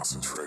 Concentrate. Concentrate.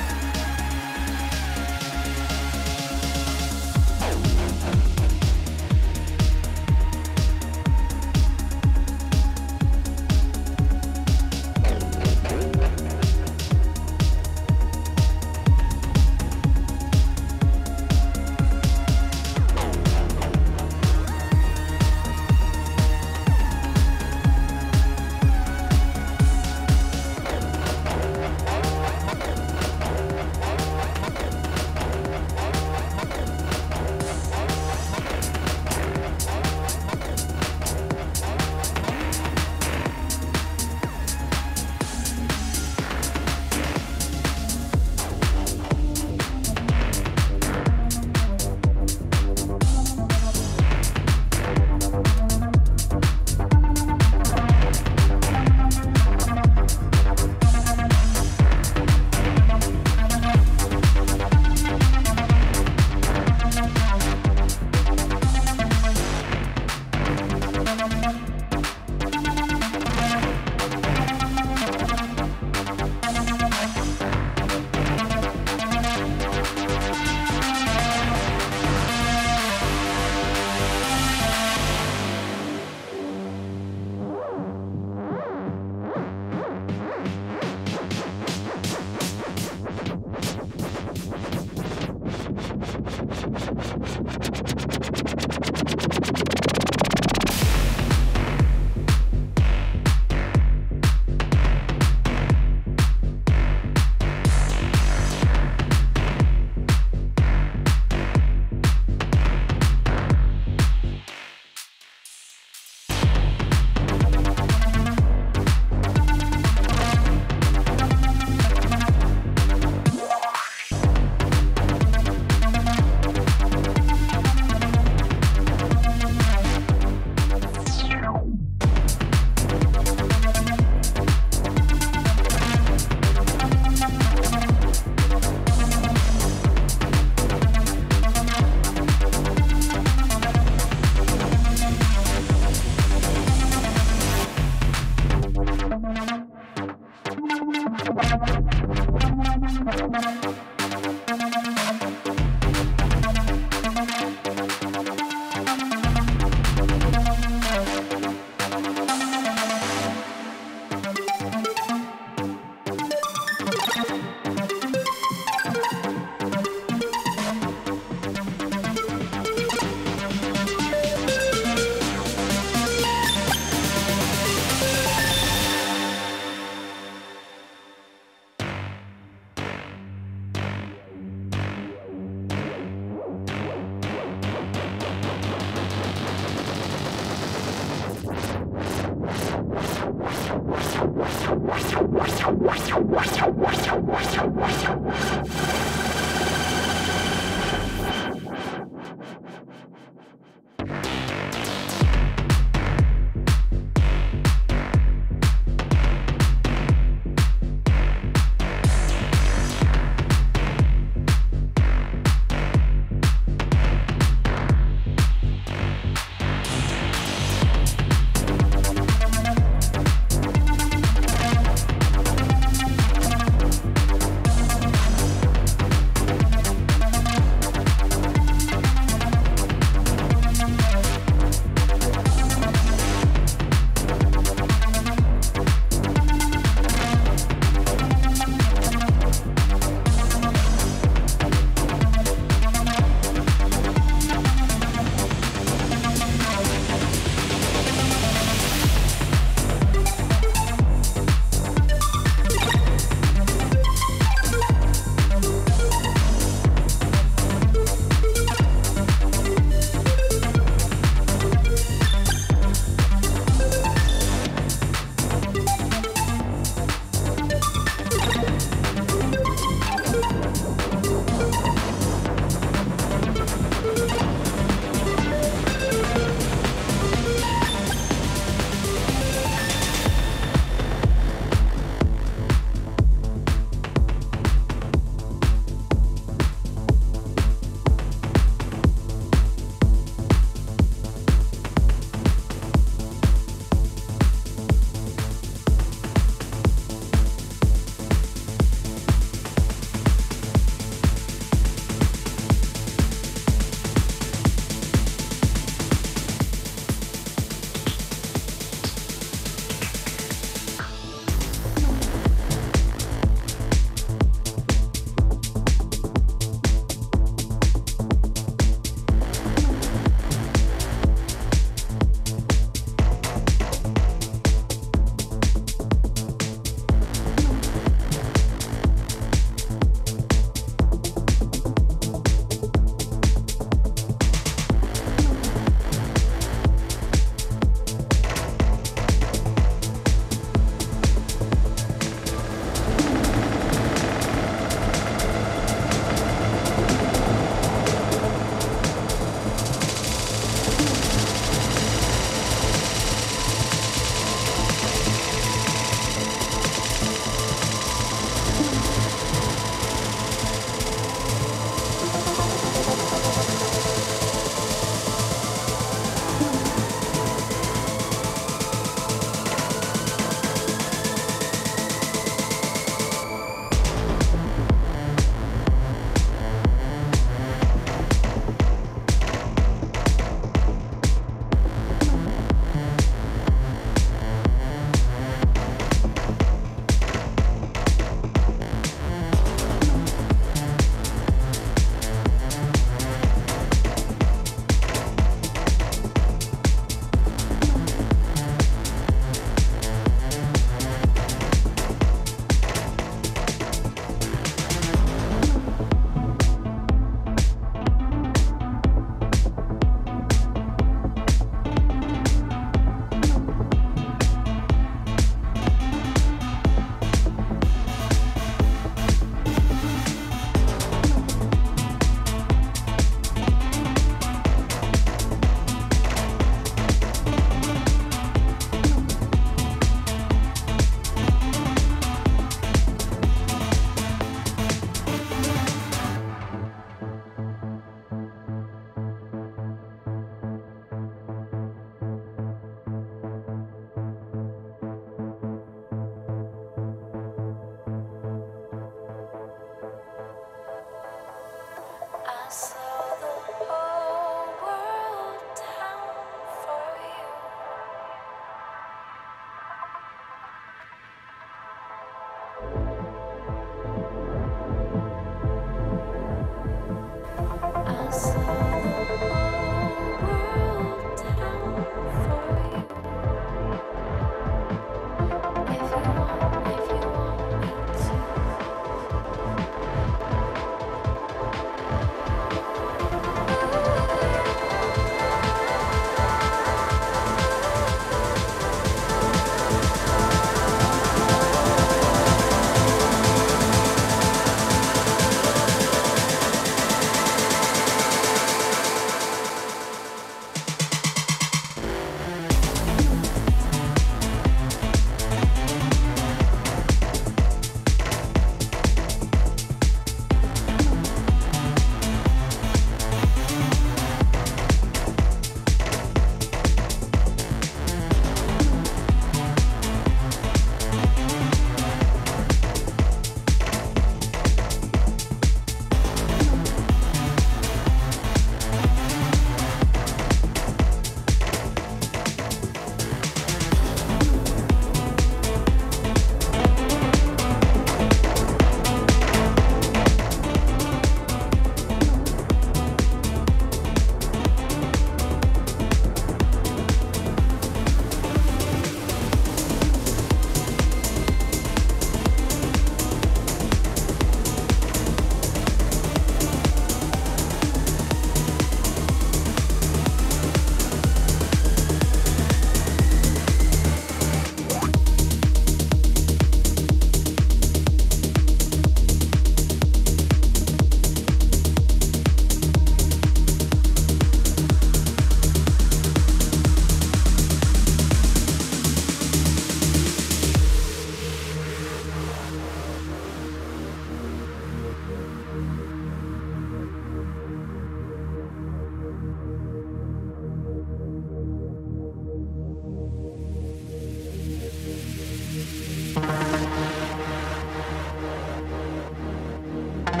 Yes,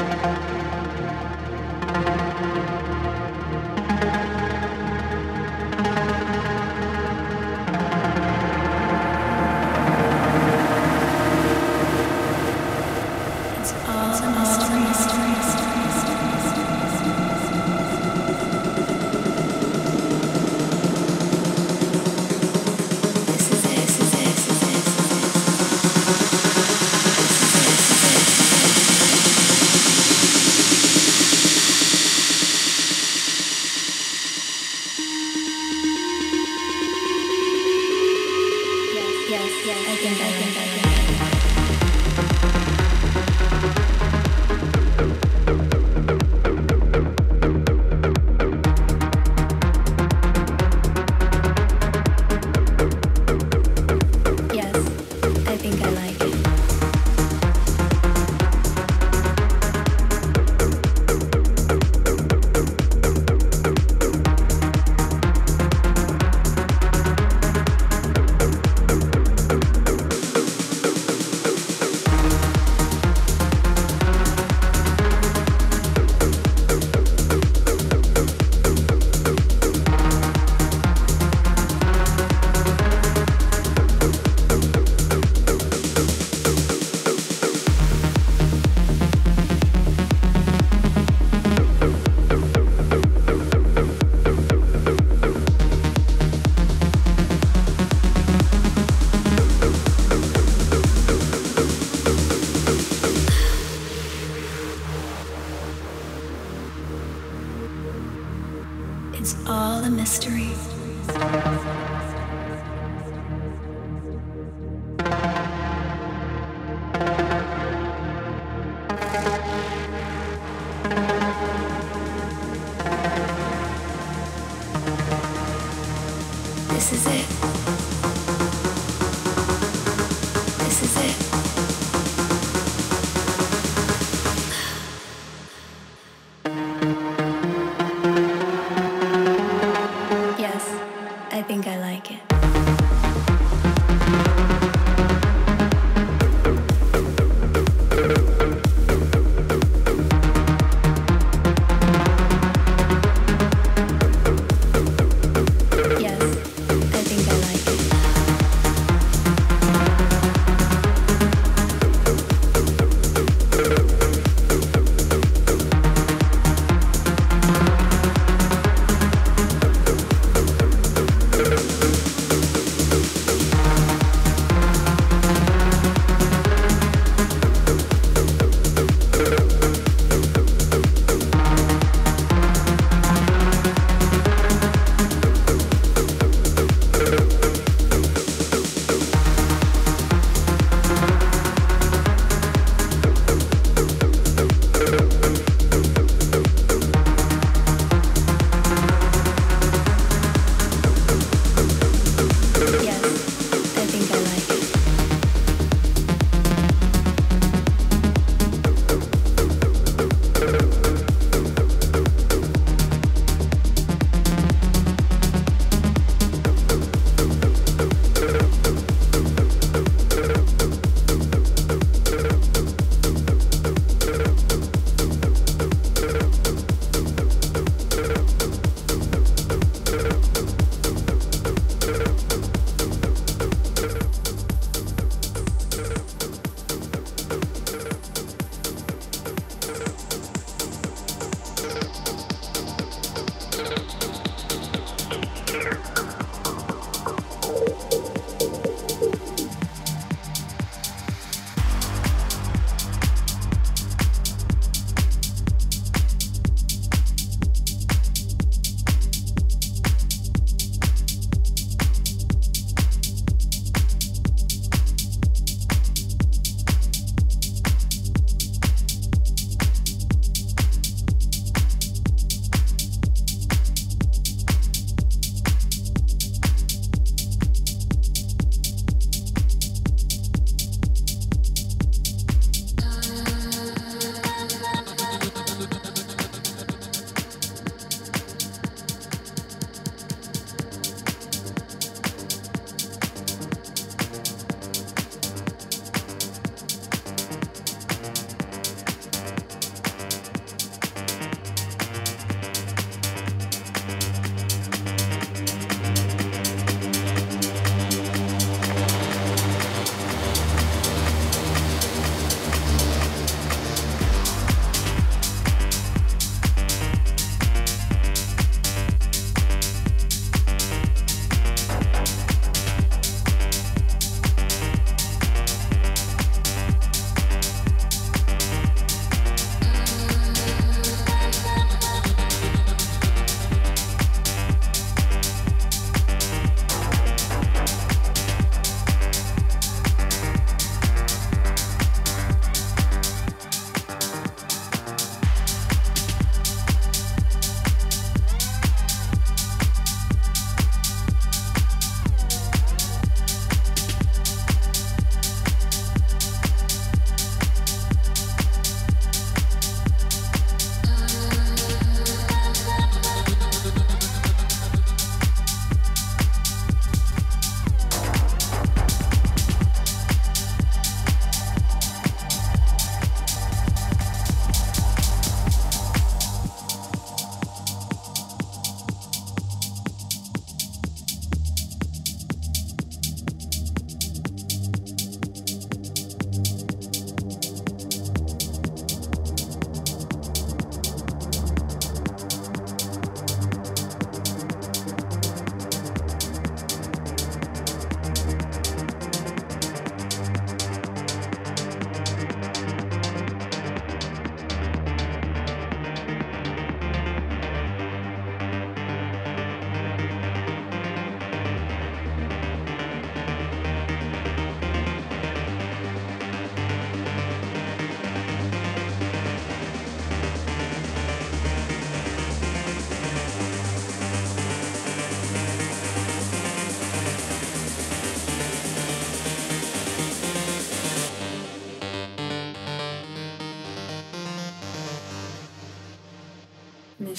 I think I like it.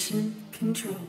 Mission control.